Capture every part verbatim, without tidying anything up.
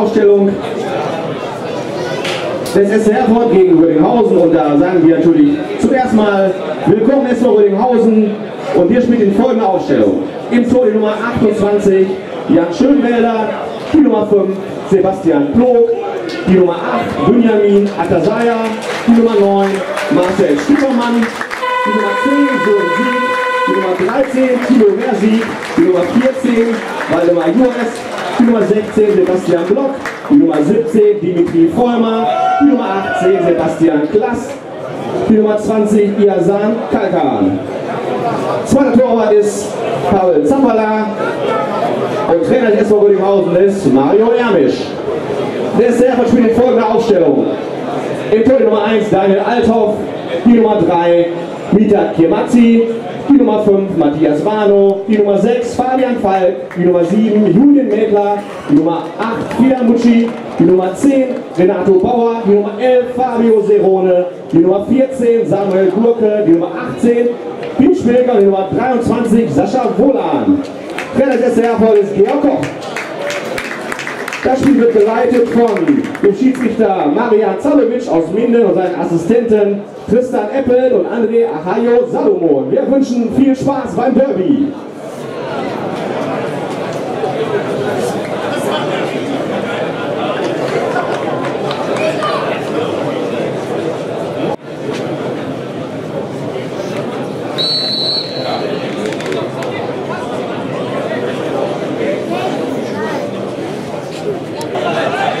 Aufstellung des S C Herford gegen Rödinghausen, und da sagen wir natürlich zum ersten Mal willkommen S V Rödinghausen, und hier spielt in folgender Aufstellung: im Tor die Nummer achtundzwanzig Jan Schönwälder, die Nummer fünf Sebastian Plo, die Nummer acht Benjamin Atazaya, die Nummer neun Marcel Stippermann, die Nummer zehn Georg Koch, die Nummer dreizehn Timo Werzi, die Nummer vierzehn Walde Bayouas, die Nummer sechzehn Sebastian Block, die Nummer siebzehn Dimitri Freumer, die Nummer achtzehn Sebastian Klass, die Nummer zwanzig Iasan Kalkan. Zweiter Torwart ist Paul Zappala und Trainer des S V Rödinghausen ist Mario Ermisch. Der S C Herford spielt in folgender Aufstellung: im Tor die Nummer eins Daniel Althoff, die Nummer drei Mita Kiemazzi, die Nummer fünf Matthias Vano, die Nummer sechs Fabian Fall, die Nummer sieben Julian Mädler, die Nummer acht Kidamucci, die Nummer zehn Renato Bauer, die Nummer elf Fabio Serone, die Nummer vierzehn Samuel Gurke, die Nummer achtzehn Bischmelger, die Nummer dreiundzwanzig Sascha Wolan. Trainer des S C Herford ist Georg Koch. Das Spiel wird geleitet von dem Schiedsrichter Maria Zalewitsch aus Minden und seinen Assistenten Tristan Eppel und André Ajayo Salomon. Wir wünschen viel Spaß beim Derby. Thank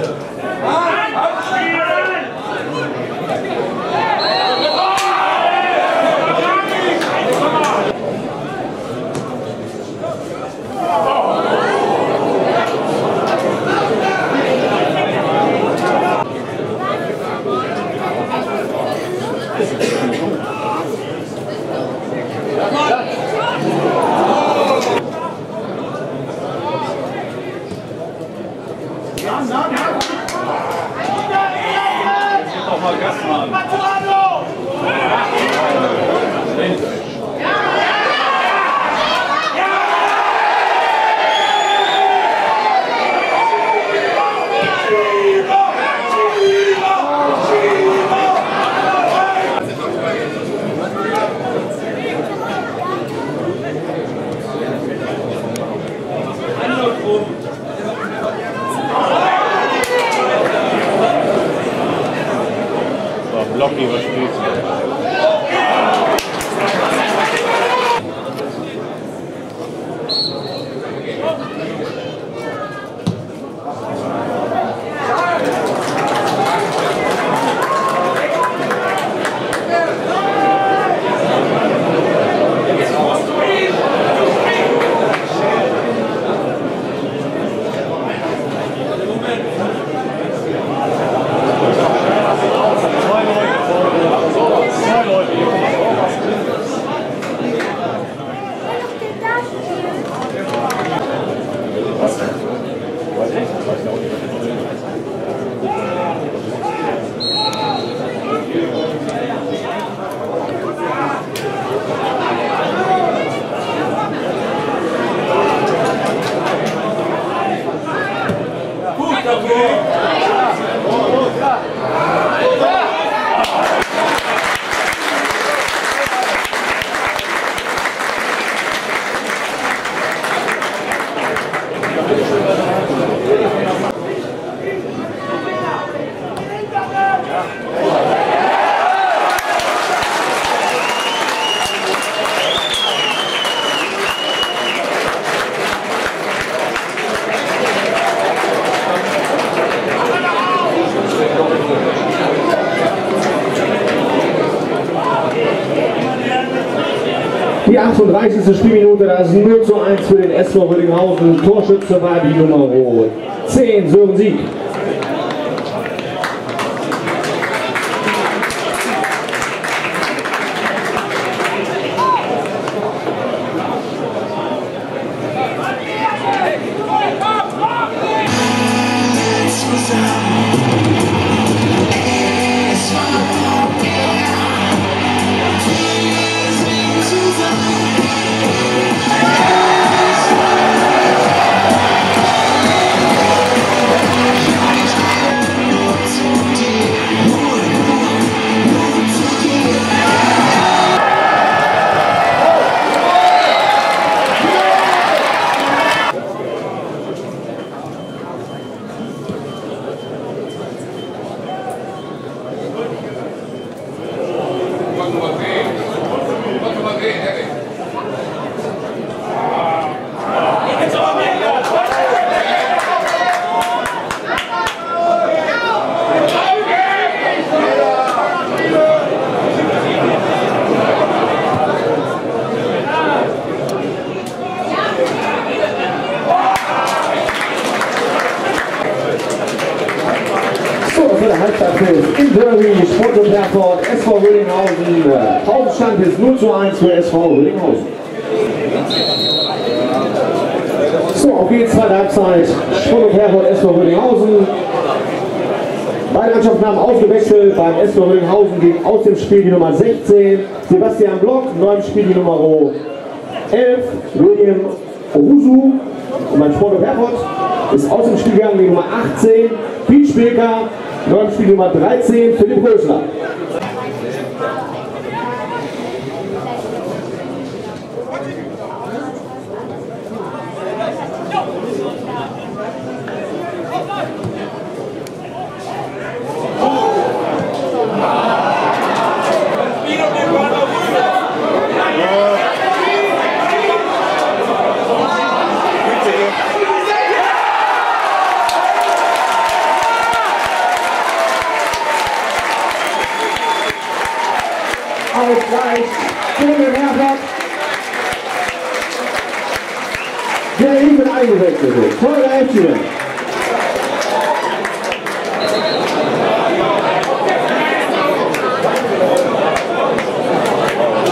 you. die achtunddreißigste Spielminute, das null zu eins für den S V Rödinghausen. Torschütze war die Nummer zehn, Sören Sieg. null zu eins für S V Rödinghausen. So, auf geht's, zweite Halbzeit. Sport und Herford, S V Rödinghausen. Beide Mannschaften haben ausgewechselt. Beim S V Rödinghausen ging aus dem Spiel die Nummer sechzehn, Sebastian Block, neu im Spiel die Nummer elf, William Uhusu. Und beim Sport und Herford ist aus dem Spiel gegangen die Nummer achtzehn, Bischmelger, neu im Spiel die Nummer dreizehn, Philipp Hölscher.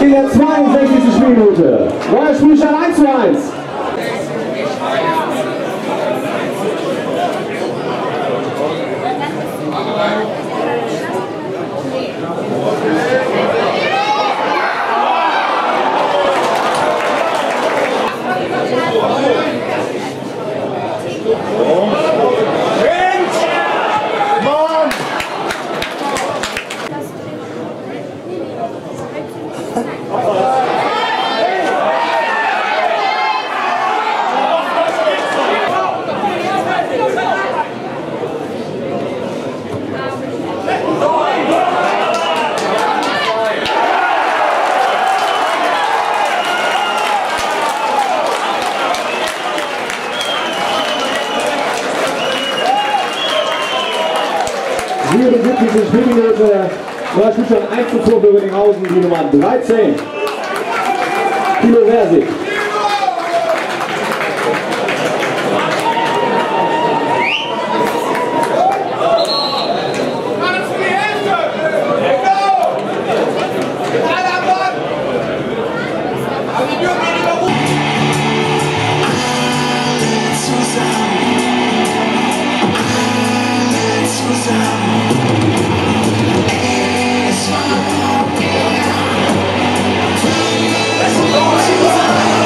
In der zweiundsechzigsten Spielminute. Neuer Spielstand eins zu eins. Neuer Spielstand eins zu zwei für Rödinghausen, die Nummer dreizehn, Timo Werzi. Let's go!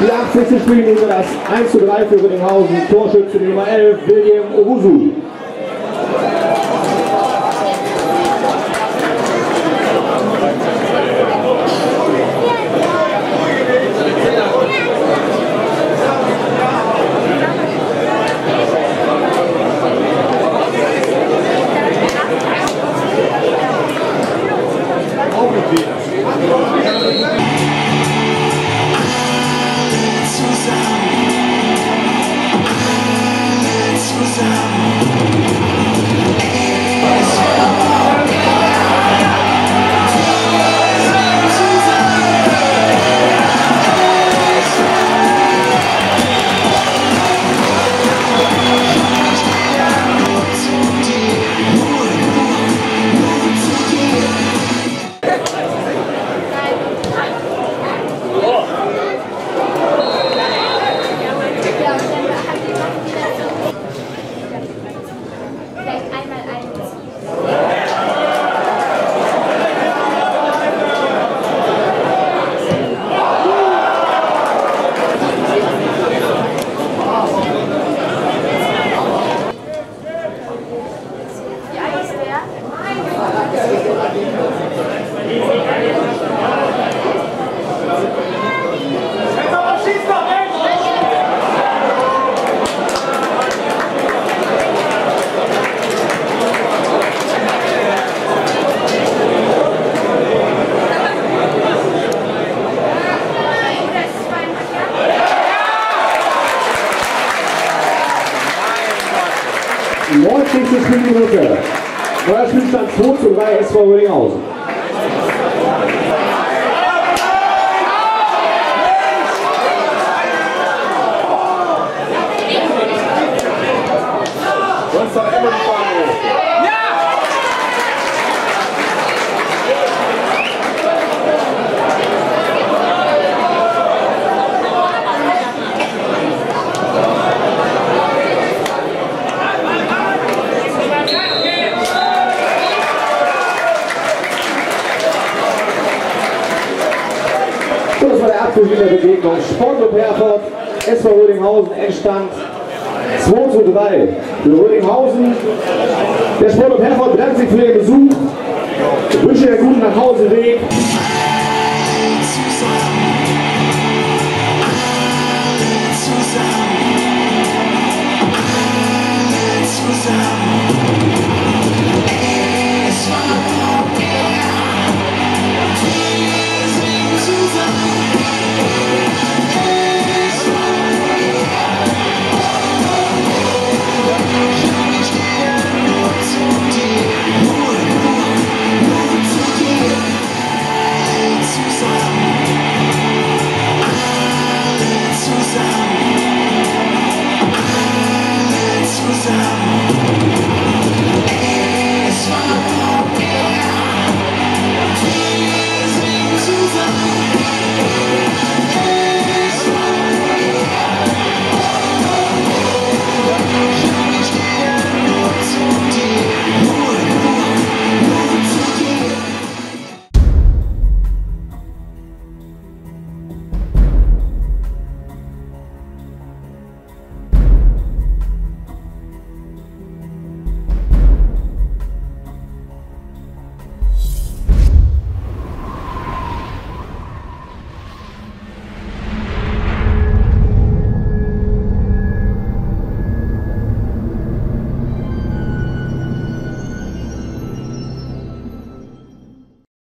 Die achtzigste Spielminute, das eins zu drei für Rödinghausen. Torschütze Nummer elf, William Uhusu. neunzigste Spielminute. Neuer Spielstand zwei zu drei, S V Rödinghausen. In der Begegnung Sportclub Herford, S V Rödinghausen, Endstand zwei zu drei für Rödinghausen. Der Sportclub Herford bedankt sich für den Besuch, wünsche der guten Nachhauseweg.